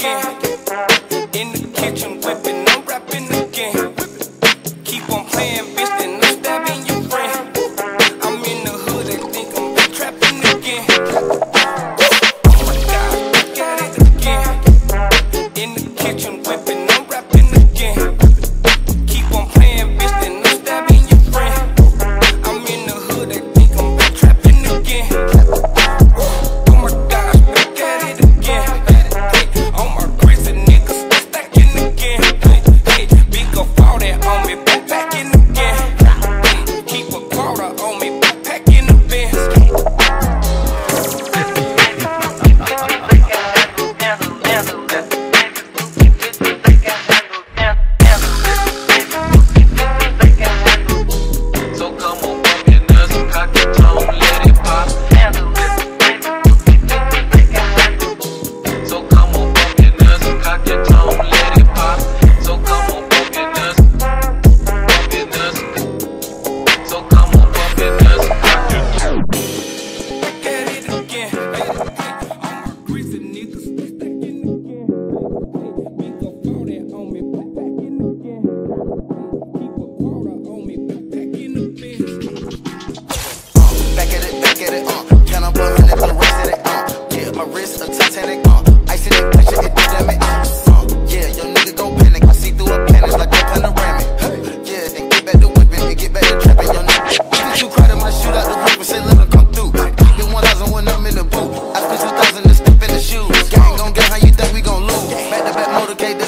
again. In the kitchen whipping, I'm rapping again. Keep on playing, bitch, then I'm stabbing your friend. I'm in the hood and think I'm back trapping again. Oh my God, look at it again. In the kitchen whipping, I'm rapping again. Keep on playing, bitch, then I'm stabbing your friend. I'm in the hood and think I'm back trapping again.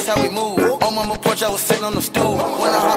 How we move. On my porch, I was sitting on the stool. When I